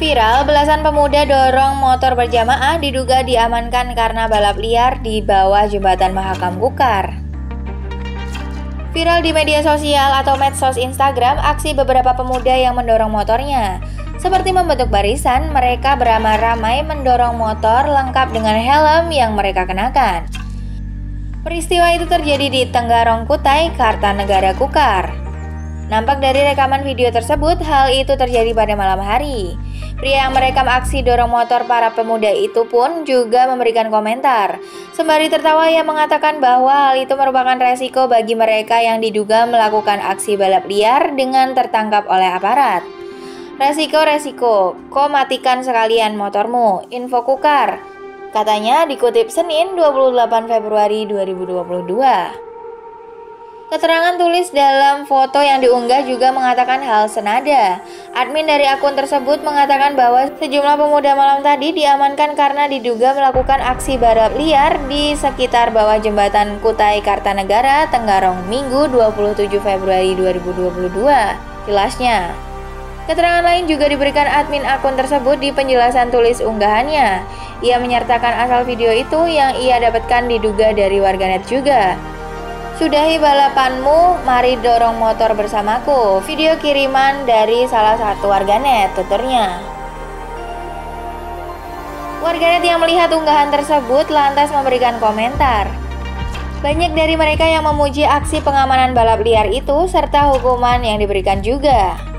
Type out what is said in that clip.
Viral, belasan pemuda dorong motor berjamaah diduga diamankan karena balap liar di bawah jembatan Mahakam Kukar. Viral di media sosial atau medsos Instagram, aksi beberapa pemuda yang mendorong motornya. Seperti membentuk barisan, mereka beramai-ramai mendorong motor lengkap dengan helm yang mereka kenakan. Peristiwa itu terjadi di Tenggarong, Kutai, Kartanegara, Kukar. Nampak dari rekaman video tersebut, hal itu terjadi pada malam hari. Pria yang merekam aksi dorong motor para pemuda itu pun juga memberikan komentar. Sembari tertawa, ia mengatakan bahwa hal itu merupakan resiko bagi mereka yang diduga melakukan aksi balap liar dengan tertangkap oleh aparat. Resiko, kau matikan sekalian motormu, info Kukar, katanya dikutip Senin 28 Februari 2022. Keterangan tulis dalam foto yang diunggah juga mengatakan hal senada. Admin dari akun tersebut mengatakan bahwa sejumlah pemuda malam tadi diamankan karena diduga melakukan aksi balap liar di sekitar bawah jembatan Kutai Kartanegara, Tenggarong, Minggu 27 Februari 2022, jelasnya. Keterangan lain juga diberikan admin akun tersebut di penjelasan tulis unggahannya. Ia menyertakan asal video itu yang ia dapatkan diduga dari warganet juga. Sudahi balapanmu, mari dorong motor bersamaku. Video kiriman dari salah satu warganet, tuturnya. Warganet yang melihat unggahan tersebut lantas memberikan komentar. Banyak dari mereka yang memuji aksi pengamanan balap liar itu serta hukuman yang diberikan juga.